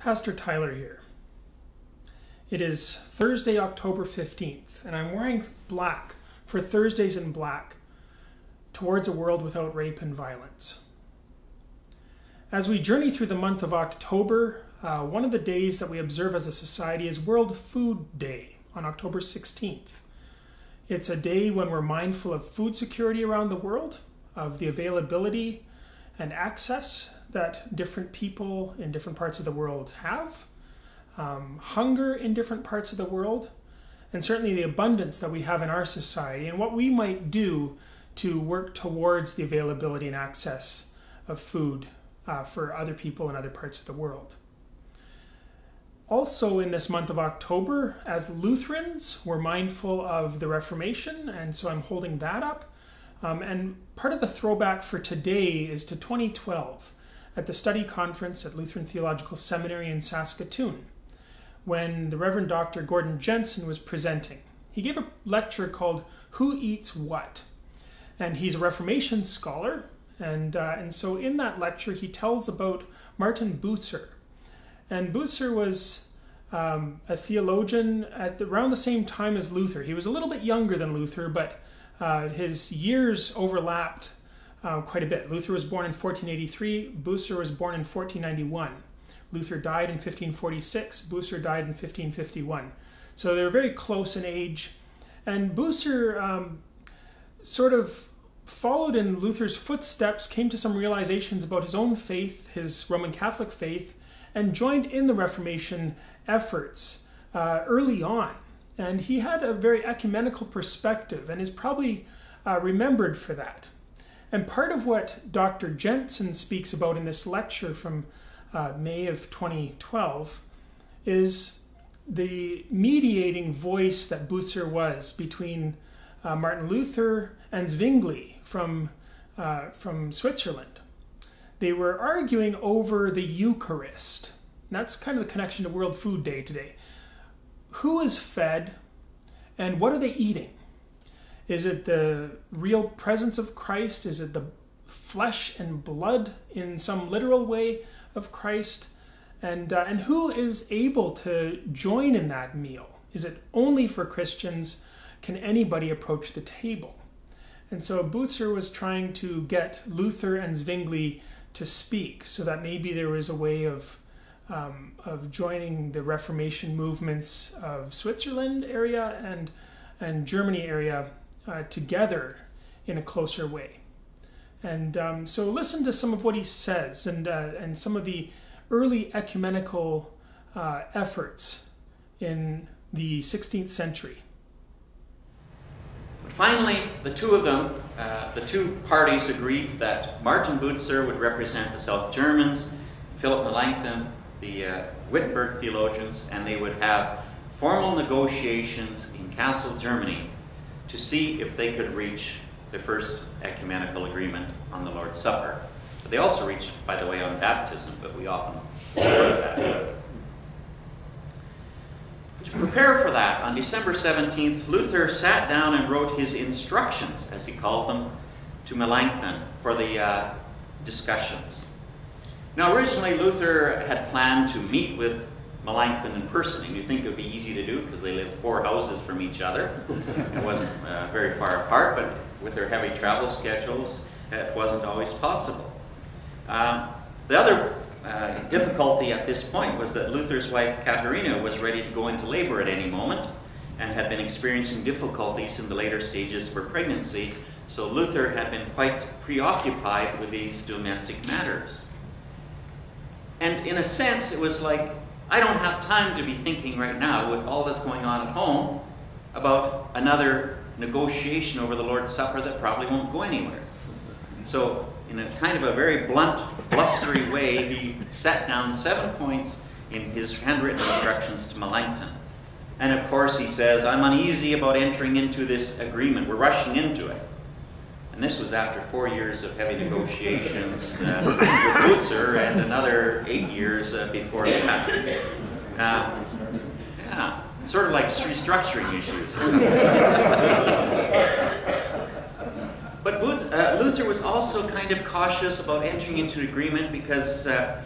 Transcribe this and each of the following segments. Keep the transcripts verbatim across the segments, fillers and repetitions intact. Pastor Tyler here. It is Thursday, October fifteenth, and I'm wearing black for Thursdays in Black, Towards a World Without Rape and Violence. As we journey through the month of October, uh, one of the days that we observe as a society is World Food Day on October sixteenth. It's a day when we're mindful of food security around the world, of the availability and access that different people in different parts of the world have, um, hunger in different parts of the world, and certainly the abundance that we have in our society and what we might do to work towards the availability and access of food uh, for other people in other parts of the world. Also in this month of October, as Lutherans, we're mindful of the Reformation, and so I'm holding that up. Um, and part of the throwback for today is to twenty twelve at the study conference at Lutheran Theological Seminary in Saskatoon, when the Reverend Doctor Gordon Jensen was presenting. He gave a lecture called Who Eats What? And he's a Reformation scholar, and, uh, and so in that lecture he tells about Martin Bucer. And Bucer was um, a theologian at the, around the same time as Luther. He was a little bit younger than Luther, but uh, his years overlapped uh, quite a bit. Luther was born in fourteen eighty-three. Bucer was born in fourteen ninety-one. Luther died in fifteen forty-six. Bucer died in fifteen fifty-one. So they were very close in age. And Bucer um, sort of followed in Luther's footsteps, came to some realizations about his own faith, his Roman Catholic faith, and joined in the Reformation efforts uh, early on. And he had a very ecumenical perspective and is probably uh, remembered for that. And part of what Doctor Jensen speaks about in this lecture from uh, May of twenty twelve is the mediating voice that Bucer was between uh, Martin Luther and Zwingli from, uh, from Switzerland. They were arguing over the Eucharist. And that's kind of the connection to World Food Day today. Who is fed and what are they eating? Is it the real presence of Christ? Is it the flesh and blood in some literal way of Christ? And, uh, and who is able to join in that meal? Is it only for Christians? Can anybody approach the table? And so Bucer was trying to get Luther and Zwingli to speak so that maybe there was a way of, um, of joining the Reformation movements of Switzerland area and, and Germany area uh, together in a closer way. And um, so listen to some of what he says and, uh, and some of the early ecumenical uh, efforts in the sixteenth century. Finally, the two of them, uh, the two parties agreed that Martin Bucer would represent the South Germans, Philip Melanchthon, the uh, Wittenberg theologians, and they would have formal negotiations in Kassel, Germany, to see if they could reach the first ecumenical agreement on the Lord's Supper. They also reached, by the way, on baptism, but we often hear that. To prepare for that, on December seventeenth, Luther sat down and wrote his instructions, as he called them, to Melanchthon for the uh, discussions. Now, originally, Luther had planned to meet with Melanchthon in person, and you think it would be easy to do because they lived four houses from each other. It wasn't uh, very far apart, but with their heavy travel schedules, it wasn't always possible. Uh, the other Uh, difficulty at this point was that Luther's wife Katharina was ready to go into labor at any moment and had been experiencing difficulties in the later stages of her pregnancy, so Luther had been quite preoccupied with these domestic matters. And in a sense, it was like, I don't have time to be thinking right now with all that's going on at home about another negotiation over the Lord's Supper that probably won't go anywhere. So, in a kind of a very blunt, blustery way, he set down seven points in his handwritten instructions to Melanchthon. And of course, he says, I'm uneasy about entering into this agreement. We're rushing into it. And this was after four years of heavy negotiations uh, with Bucer and another eight years uh, before that. Uh, yeah, sort of like restructuring issues. But Luther was also kind of cautious about entering into agreement because uh,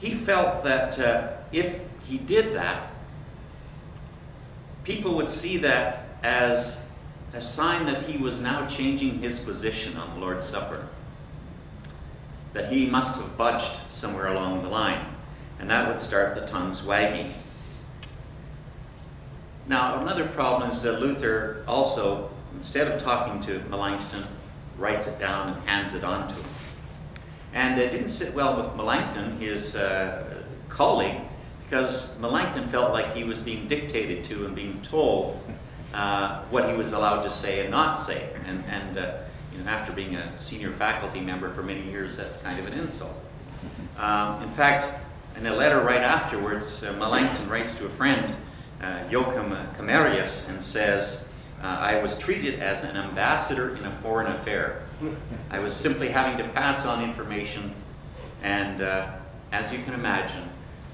he felt that uh, if he did that, people would see that as a sign that he was now changing his position on the Lord's Supper, that he must have budged somewhere along the line, and that would start the tongues wagging. Now, another problem is that Luther also, instead of talking to Melanchthon, writes it down and hands it on to him. And it didn't sit well with Melanchthon, his uh, colleague, because Melanchthon felt like he was being dictated to and being told uh, what he was allowed to say and not say. And, and uh, you know, after being a senior faculty member for many years, that's kind of an insult. Um, in fact, in a letter right afterwards, uh, Melanchthon writes to a friend, Uh, Joachim Camerius, and says, uh, I was treated as an ambassador in a foreign affair. I was simply having to pass on information, and uh, as you can imagine,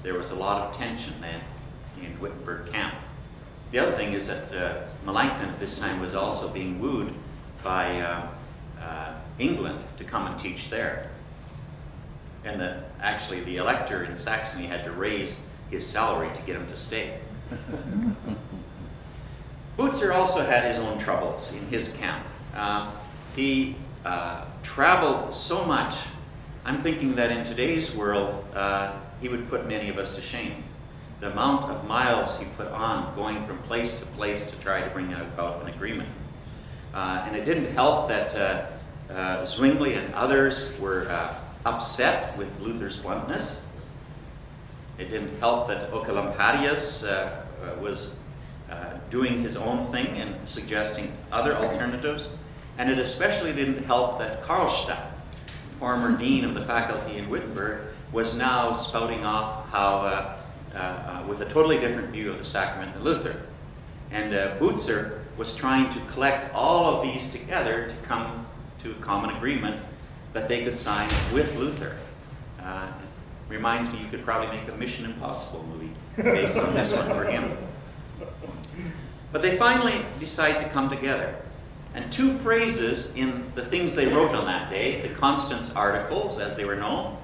there was a lot of tension then in Wittenberg camp. The other thing is that uh, Melanchthon at this time was also being wooed by uh, uh, England to come and teach there. And the, actually the elector in Saxony had to raise his salary to get him to stay. Bucer also had his own troubles in his camp. Uh, he uh, traveled so much, I'm thinking that in today's world, uh, he would put many of us to shame. The amount of miles he put on, going from place to place to try to bring about an agreement. Uh, and it didn't help that uh, uh, Zwingli and others were uh, upset with Luther's bluntness. It didn't help that Ocalampadius uh, was uh, doing his own thing and suggesting other alternatives. And it especially didn't help that Karlstadt, former dean of the faculty in Wittenberg, was now spouting off how, uh, uh, uh, with a totally different view of the sacrament than Luther. And uh, Bucer was trying to collect all of these together to come to a common agreement that they could sign with Luther. Uh, Reminds me, you could probably make a Mission Impossible movie based on this one for him. But they finally decide to come together. And two phrases in the things they wrote on that day, the Constance Articles, as they were known,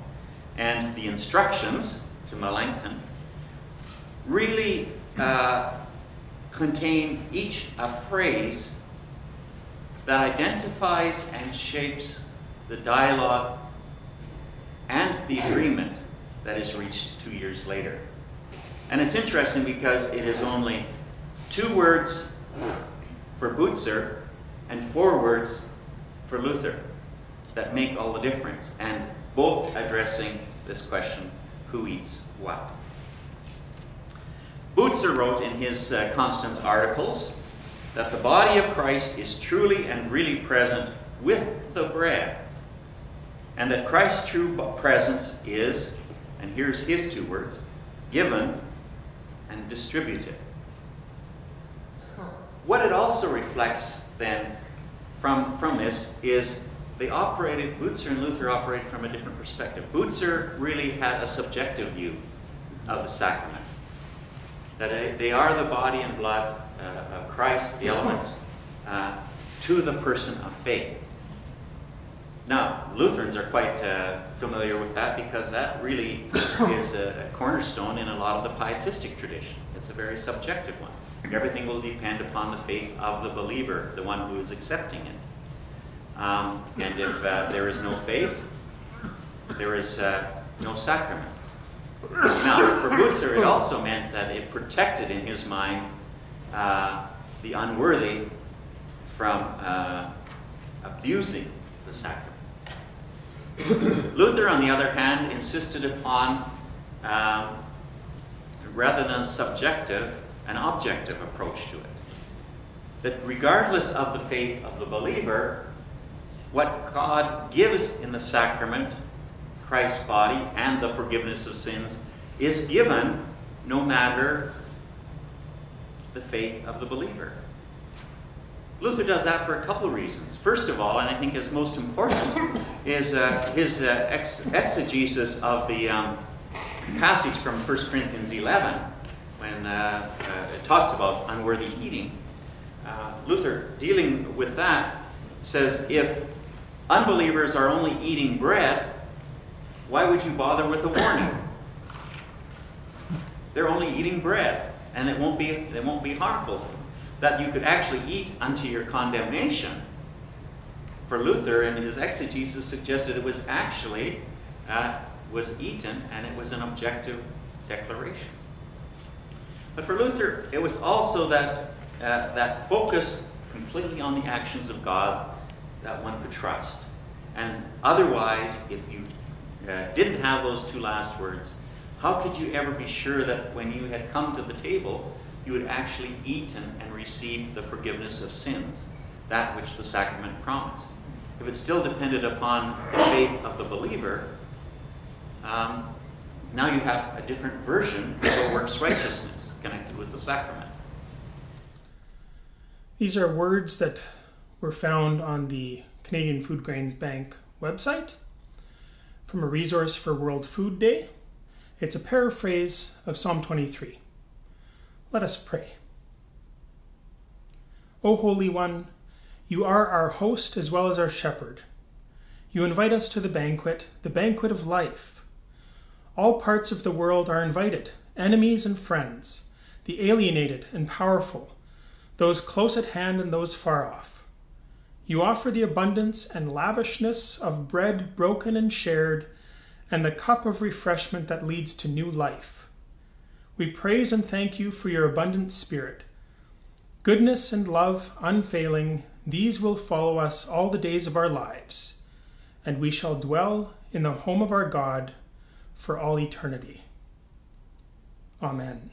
and the instructions to Melanchthon, really uh, contain each a phrase that identifies and shapes the dialogue and the agreement that is reached two years later. And it's interesting because it is only two words for Bucer and four words for Luther that make all the difference, and both addressing this question, who eats what? Bucer wrote in his uh, Constance Articles that the body of Christ is truly and really present with the bread, and that Christ's true presence is, and here's his two words, given and distributed. What it also reflects then from, from this is they operated, Bucer and Luther operated from a different perspective. Bucer really had a subjective view of the sacrament, that they are the body and blood uh, of Christ, the elements, uh, to the person of faith. Now, Lutherans are quite uh, familiar with that because that really is a, a cornerstone in a lot of the pietistic tradition. It's a very subjective one. Everything will depend upon the faith of the believer, the one who is accepting it. Um, and if uh, there is no faith, there is uh, no sacrament. Now, for Bucer, it also meant that it protected in his mind uh, the unworthy from uh, abusing the sacrament. Luther, on the other hand, insisted upon, um, rather than subjective, an objective approach to it. That regardless of the faith of the believer, what God gives in the sacrament, Christ's body and the forgiveness of sins, is given no matter the faith of the believer. Luther does that for a couple of reasons. First of all, and I think is most important, is uh, his uh, ex exegesis of the um, passage from First Corinthians eleven, when uh, uh, it talks about unworthy eating. Uh, Luther, dealing with that, says, if unbelievers are only eating bread, why would you bother with a warning? They're only eating bread, and it won't be, they won't be harmful. That you could actually eat unto your condemnation. For Luther and his exegesis suggested it was actually uh, was eaten, and it was an objective declaration. But for Luther, it was also that uh, that focus completely on the actions of God that one could trust. And otherwise, if you uh, didn't have those two last words, how could you ever be sure that when you had come to the table, you had actually eaten and received the forgiveness of sins, that which the sacrament promised? If it still depended upon the faith of the believer, um, now you have a different version of works righteousness connected with the sacrament. These are words that were found on the Canadian Food Grains Bank website from a resource for World Food Day. It's a paraphrase of Psalm twenty-three. Let us pray. O Holy One, you are our host as well as our shepherd. You invite us to the banquet, the banquet of life. All parts of the world are invited, enemies and friends, the alienated and powerful, those close at hand and those far off. You offer the abundance and lavishness of bread broken and shared, and the cup of refreshment that leads to new life. We praise and thank you for your abundant spirit. Goodness and love unfailing, these will follow us all the days of our lives, and we shall dwell in the home of our God for all eternity. Amen.